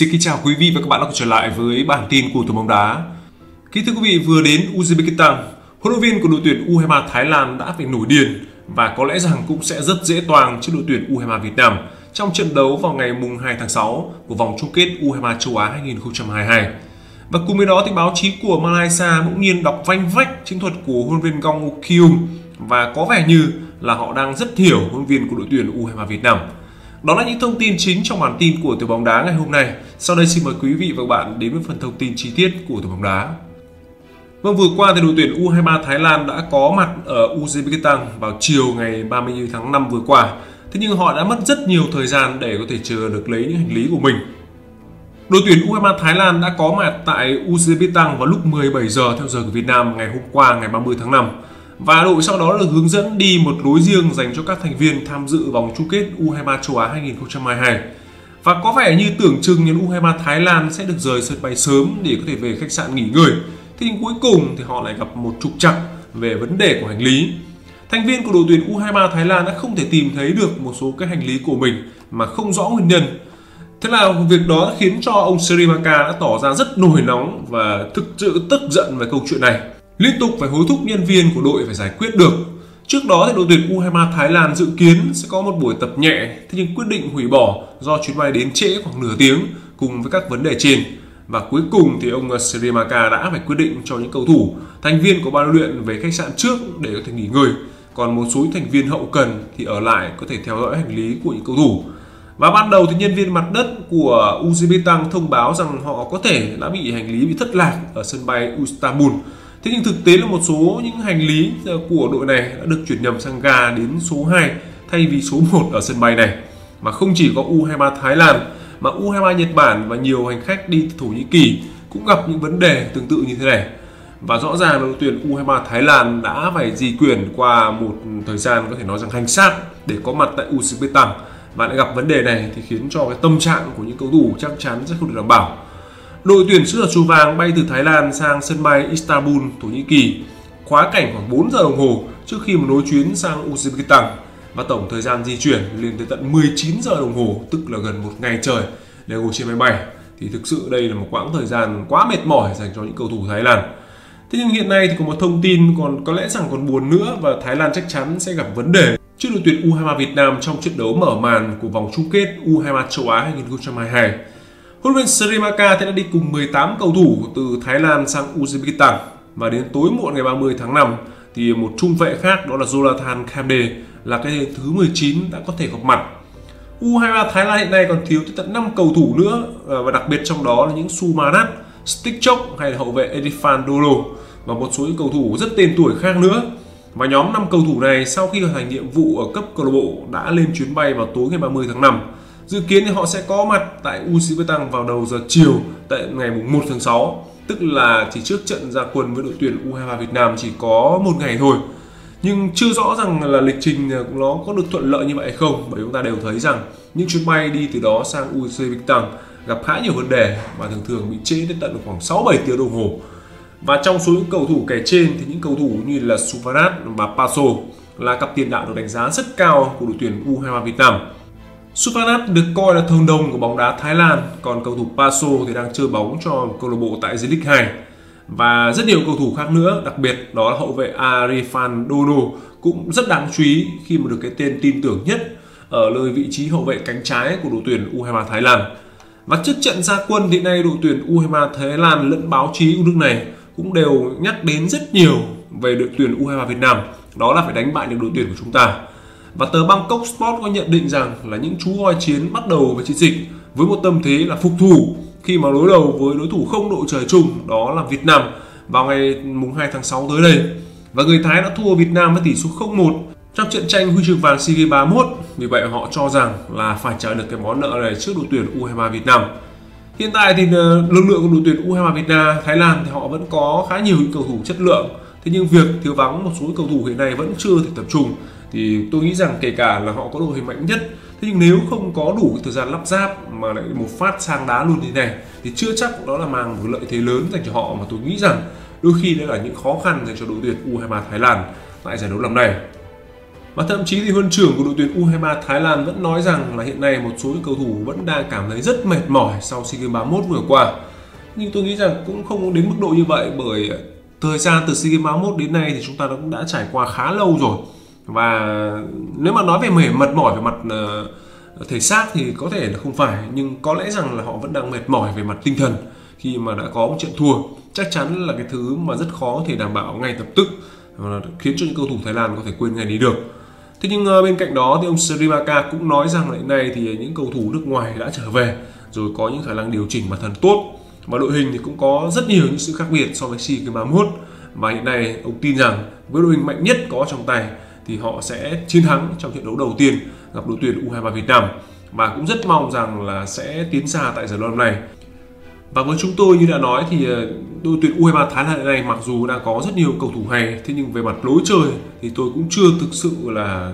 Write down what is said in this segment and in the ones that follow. Xin kính chào quý vị và các bạn đã quay trở lại với bản tin của Tuyền Bóng Đá. Kính thưa quý vị, vừa đến Uzbekistan, huấn luyện viên của đội tuyển U23 Thái Lan đã phải nổi điên và có lẽ rằng cũng sẽ rất dễ toang trước đội tuyển U23 Việt Nam trong trận đấu vào ngày 2 tháng 6 của vòng chung kết U23 châu Á 2022. Và cùng với đó thì báo chí của Malaysia bỗng nhiên đọc vanh vách chiến thuật của huấn luyện viên Gong Kyung và có vẻ như là họ đang rất hiểu huấn luyện viên của đội tuyển U23 Việt Nam. Đó là những thông tin chính trong bản tin của Tuyền Bóng Đá ngày hôm nay. Sau đây xin mời quý vị và các bạn đến với phần thông tin chi tiết của Tuyền Bóng Đá. Vâng, vừa qua thì đội tuyển U23 Thái Lan đã có mặt ở Uzbekistan vào chiều ngày 30 tháng 5 vừa qua. Thế nhưng họ đã mất rất nhiều thời gian để có thể chờ được lấy những hành lý của mình. Đội tuyển U23 Thái Lan đã có mặt tại Uzbekistan vào lúc 17 giờ theo giờ của Việt Nam ngày hôm qua ngày 30 tháng 5. Và đội sau đó được hướng dẫn đi một lối riêng dành cho các thành viên tham dự vòng chung kết U23 châu Á 2022. Và có vẻ như tưởng chừng như U23 Thái Lan sẽ được rời sân bay sớm để có thể về khách sạn nghỉ ngơi. Thế nhưng cuối cùng thì họ lại gặp một trục trặc về vấn đề của hành lý. Thành viên của đội tuyển U23 Thái Lan đã không thể tìm thấy được một số cái hành lý của mình mà không rõ nguyên nhân. Thế là việc đó khiến cho ông Sirimaka đã tỏ ra rất nổi nóng và thực sự tức giận về câu chuyện này. Liên tục phải hối thúc nhân viên của đội phải giải quyết được. Trước đó thì đội tuyển U23 Thái Lan dự kiến sẽ có một buổi tập nhẹ, thế nhưng quyết định hủy bỏ do chuyến bay đến trễ khoảng nửa tiếng cùng với các vấn đề trên. Và cuối cùng thì ông Sirimaka đã phải quyết định cho những cầu thủ, thành viên của ban huấn luyện về khách sạn trước để có thể nghỉ ngơi. Còn một số thành viên hậu cần thì ở lại có thể theo dõi hành lý của những cầu thủ. Và ban đầu thì nhân viên mặt đất của Uzbekistan thông báo rằng họ có thể đã bị hành lý bị thất lạc ở sân bay Istanbul. Thế nhưng thực tế là một số những hành lý của đội này đã được chuyển nhầm sang ga đến số 2 thay vì số 1 ở sân bay này. Mà không chỉ có U23 Thái Lan mà U23 Nhật Bản và nhiều hành khách đi Thổ Nhĩ Kỳ cũng gặp những vấn đề tương tự như thế này. Và rõ ràng là đội tuyển U23 Thái Lan đã phải di chuyển qua một thời gian có thể nói rằng hành xác để có mặt tại Uzbekistan. Và lại gặp vấn đề này thì khiến cho cái tâm trạng của những cầu thủ chắc chắn sẽ không được đảm bảo. Đội tuyển xứ sở Chùa Vàng bay từ Thái Lan sang sân bay Istanbul, Thổ Nhĩ Kỳ, khóa cảnh khoảng 4 giờ đồng hồ trước khi một nối chuyến sang Uzbekistan và tổng thời gian di chuyển lên tới tận 19 giờ đồng hồ, tức là gần một ngày trời để ngồi trên máy bay. Thì thực sự đây là một quãng thời gian quá mệt mỏi dành cho những cầu thủ Thái Lan. Thế nhưng hiện nay thì có một thông tin còn có lẽ rằng còn buồn nữa và Thái Lan chắc chắn sẽ gặp vấn đề trước đội tuyển U23 Việt Nam trong trận đấu mở màn của vòng chung kết U23 châu Á 2022. Huấn luyện viên Sirimaka đã đi cùng 18 cầu thủ từ Thái Lan sang Uzbekistan và đến tối muộn ngày 30 tháng 5 thì một trung vệ khác đó là Zolatan Khamde là cái thứ 19 đã có thể góp mặt. U23 Thái Lan hiện nay còn thiếu tới tận 5 cầu thủ nữa và đặc biệt trong đó là những Sumanat, Stichok hay là hậu vệ Edifandolo và một số những cầu thủ rất tên tuổi khác nữa. Và nhóm 5 cầu thủ này sau khi hoàn thành nhiệm vụ ở cấp câu lạc bộ đã lên chuyến bay vào tối ngày 30 tháng 5. Dự kiến thì họ sẽ có mặt tại Uzbekistan vào đầu giờ chiều tại ngày 1 tháng 6, tức là chỉ trước trận ra quân với đội tuyển U23 Việt Nam chỉ có một ngày thôi. Nhưng chưa rõ rằng là lịch trình nó có được thuận lợi như vậy hay không, bởi chúng ta đều thấy rằng những chuyến bay đi từ đó sang Uzbekistan gặp khá nhiều vấn đề và thường thường bị trễ đến tận khoảng 6-7 tiếng đồng hồ. Và trong số những cầu thủ kể trên thì những cầu thủ như là Suparat và Paso là cặp tiền đạo được đánh giá rất cao của đội tuyển U23 Việt Nam. Sumanat được coi là thần đồng của bóng đá Thái Lan, còn cầu thủ Paso thì đang chơi bóng cho câu lạc bộ tại J-League 2 và rất nhiều cầu thủ khác nữa, đặc biệt đó là hậu vệ Arifan Dodo cũng rất đáng chú ý khi mà được cái tên tin tưởng nhất ở nơi vị trí hậu vệ cánh trái của đội tuyển U23 Thái Lan. Và trước trận ra quân hiện nay đội tuyển U23 Thái Lan lẫn báo chí của nước này cũng đều nhắc đến rất nhiều về đội tuyển U23 Việt Nam, đó là phải đánh bại được đội tuyển của chúng ta. Và tờ Bangkok Sport có nhận định rằng là những chú voi chiến bắt đầu với chiến dịch với một tâm thế là phục thù khi mà đối đầu với đối thủ không đội trời chung đó là Việt Nam vào ngày 2 tháng 6 tới đây. Và người Thái đã thua Việt Nam với tỷ số 0-1 trong trận tranh huy chương vàng SEA Games 31. Vì vậy họ cho rằng là phải trả được cái món nợ này trước đội tuyển U23 Việt Nam. Hiện tại thì lực lượng của đội tuyển U23 Việt Nam Thái Lan thì họ vẫn có khá nhiều cầu thủ chất lượng. Thế nhưng việc thiếu vắng một số cầu thủ hiện nay vẫn chưa thể tập trung. Thì tôi nghĩ rằng kể cả là họ có đội hình mạnh nhất, thế nhưng nếu không có đủ thời gian lắp ráp mà lại một phát sang đá luôn như thế này thì chưa chắc đó là mang một lợi thế lớn dành cho họ, mà tôi nghĩ rằng đôi khi đây là những khó khăn dành cho đội tuyển U23 Thái Lan tại giải đấu lần này. Và thậm chí thì huân trưởng của đội tuyển U23 Thái Lan vẫn nói rằng là hiện nay một số cầu thủ vẫn đang cảm thấy rất mệt mỏi sau SEA Games 31 vừa qua. Nhưng tôi nghĩ rằng cũng không đến mức độ như vậy, bởi thời gian từ SEA Games 31 đến nay thì chúng ta cũng đã trải qua khá lâu rồi. Và nếu mà nói về mệt mỏi về mặt thể xác thì có thể là không phải, nhưng có lẽ rằng là họ vẫn đang mệt mỏi về mặt tinh thần khi mà đã có một trận thua. Chắc chắn là cái thứ mà rất khó thể đảm bảo ngay lập tức, khiến cho những cầu thủ Thái Lan có thể quên ngay đi được. Thế nhưng bên cạnh đó thì ông Sirimaka cũng nói rằng hiện nay thì những cầu thủ nước ngoài đã trở về rồi, có những khả năng điều chỉnh bản thân tốt, và đội hình thì cũng có rất nhiều những sự khác biệt so với SEA Games 31. Và hiện nay ông tin rằng với đội hình mạnh nhất có trong tay thì họ sẽ chiến thắng trong trận đấu đầu tiên gặp đội tuyển U23 Việt Nam, và cũng rất mong rằng là sẽ tiến xa tại giải đấu năm nay. Và với chúng tôi như đã nói thì đội tuyển U23 Thái Lan này mặc dù đang có rất nhiều cầu thủ hay, thế nhưng về mặt lối chơi thì tôi cũng chưa thực sự là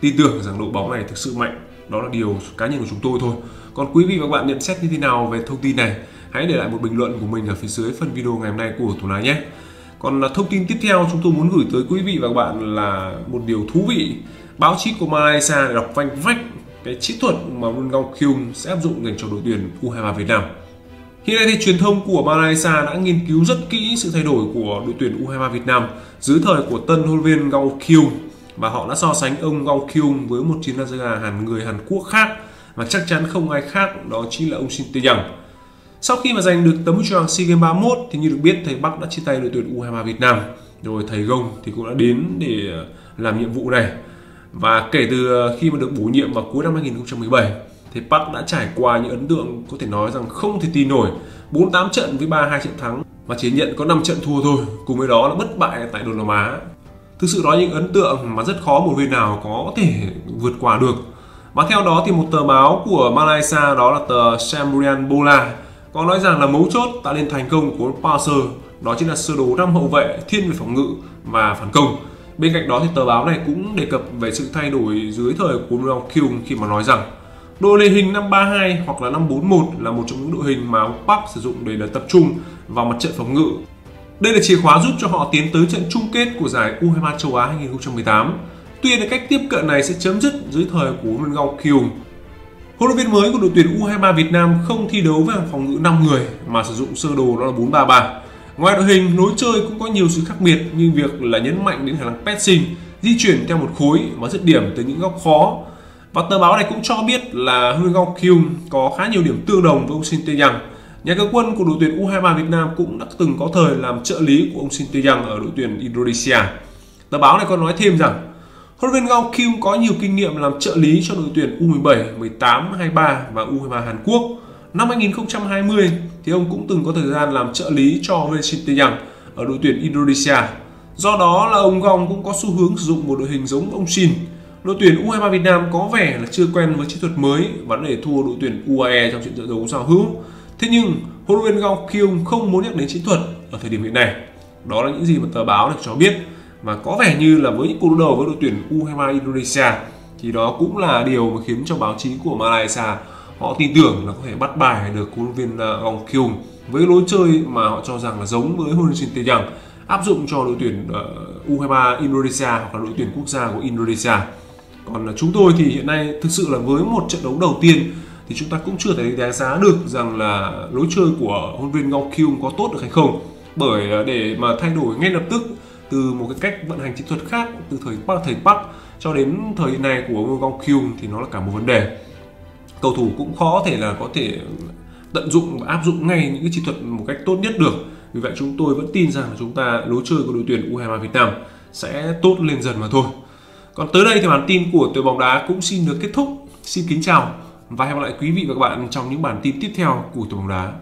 tin tưởng rằng đội bóng này thực sự mạnh. Đó là điều cá nhân của chúng tôi thôi. Còn quý vị và các bạn nhận xét như thế nào về thông tin này? Hãy để lại một bình luận của mình ở phía dưới phần video ngày hôm nay của Tuyền Bóng Đá nhé. Còn thông tin tiếp theo chúng tôi muốn gửi tới quý vị và các bạn là một điều thú vị. Báo chí của Malaysia đọc vanh vách cái chiến thuật mà Gong Kyung sẽ áp dụng dành cho đội tuyển U23 Việt Nam. Hiện nay thì truyền thông của Malaysia đã nghiên cứu rất kỹ sự thay đổi của đội tuyển U23 Việt Nam dưới thời của tân huấn luyện viên Gong Kyung, và họ đã so sánh ông Gong Kyung với một chiến gia người Hàn Quốc khác, và chắc chắn không ai khác đó chính là ông Shin Tae Yong. Sau khi mà giành được tấm huy chương SEA Games 31 thì như được biết thầy Park đã chia tay đội tuyển U23 Việt Nam, rồi thầy Gong thì cũng đã đến để làm nhiệm vụ này. Và kể từ khi mà được bổ nhiệm vào cuối năm 2017 thì Park đã trải qua những ấn tượng có thể nói rằng không thể tin nổi, 48 trận với 32 trận thắng và chỉ nhận có 5 trận thua thôi, cùng với đó là bất bại tại Đông Nam Á. Thực sự đó những ấn tượng mà rất khó một bên nào có thể vượt qua được. Và theo đó thì một tờ báo của Malaysia, đó là tờ Shambrian Bola, có nói rằng là mấu chốt tạo nên thành công của Paso đó chính là sơ đồ 5 hậu vệ thiên về phòng ngự và phản công. Bên cạnh đó thì tờ báo này cũng đề cập về sự thay đổi dưới thời của Ngọc Kieung khi mà nói rằng đội hình 5-3-2 hoặc là 5-4-1 là một trong những đội hình mà Park sử dụng để tập trung vào mặt trận phòng ngự. Đây là chìa khóa giúp cho họ tiến tới trận chung kết của giải U23 châu Á 2018. Tuy nhiên cách tiếp cận này sẽ chấm dứt dưới thời của Ngọc Kieung. Huấn luyện viên mới của đội tuyển U23 Việt Nam không thi đấu với hàng phòng ngự 5 người mà sử dụng sơ đồ đó là 4-3-3. Ngoài đội hình, lối chơi cũng có nhiều sự khác biệt, như việc là nhấn mạnh đến khả năng pressing, di chuyển theo một khối và dứt điểm tới những góc khó. Và tờ báo này cũng cho biết là huấn luyện viên Ngọc Kieung có khá nhiều điểm tương đồng với ông Shin Tae Yong. Nhà cơ quân của đội tuyển U23 Việt Nam cũng đã từng có thời làm trợ lý của ông Shin Tae Yong ở đội tuyển Indonesia. Tờ báo này còn nói thêm rằng huấn luyện viên Ngọc Kieung có nhiều kinh nghiệm làm trợ lý cho đội tuyển U17, 18, 23 và U23 Hàn Quốc. Năm 2020 thì ông cũng từng có thời gian làm trợ lý cho huấn luyện viên Shin Tae Yong ở đội tuyển Indonesia. Do đó là ông Gong cũng có xu hướng sử dụng một đội hình giống ông Shin. Đội tuyển U23 Việt Nam có vẻ là chưa quen với chiến thuật mới và để thua đội tuyển UAE trong trận đấu giao hữu. Thế nhưng huấn luyện viên Gong Kyung không muốn nhắc đến chiến thuật ở thời điểm hiện nay. Đó là những gì mà tờ báo này cho biết. Và có vẻ như là với những cuộc đối đầu với đội tuyển U23 Indonesia thì đó cũng là điều mà khiến cho báo chí của Malaysia họ tin tưởng là có thể bắt bài được huấn luyện viên Gong Kyung với lối chơi mà họ cho rằng là giống với huấn luyện viên Shin Tae Yong áp dụng cho đội tuyển U23 Indonesia hoặc là đội tuyển quốc gia của Indonesia. Còn chúng tôi thì hiện nay thực sự là với một trận đấu đầu tiên thì chúng ta cũng chưa thể đánh giá được rằng là lối chơi của huấn luyện viên Gong Kyung có tốt được hay không, bởi để mà thay đổi ngay lập tức từ một cái cách vận hành chiến thuật khác từ thời Park cho đến thời hiện nay của Gong Kyung thì nó là cả một vấn đề. Cầu thủ cũng khó thể là có thể tận dụng và áp dụng ngay những cái chiến thuật một cách tốt nhất được. Vì vậy chúng tôi vẫn tin rằng chúng ta lối chơi của đội tuyển U23 Việt Nam sẽ tốt lên dần mà thôi. Còn tới đây thì bản tin của Tuyền Bóng Đá cũng xin được kết thúc. Xin kính chào và hẹn gặp lại quý vị và các bạn trong những bản tin tiếp theo của Tuyền Bóng Đá.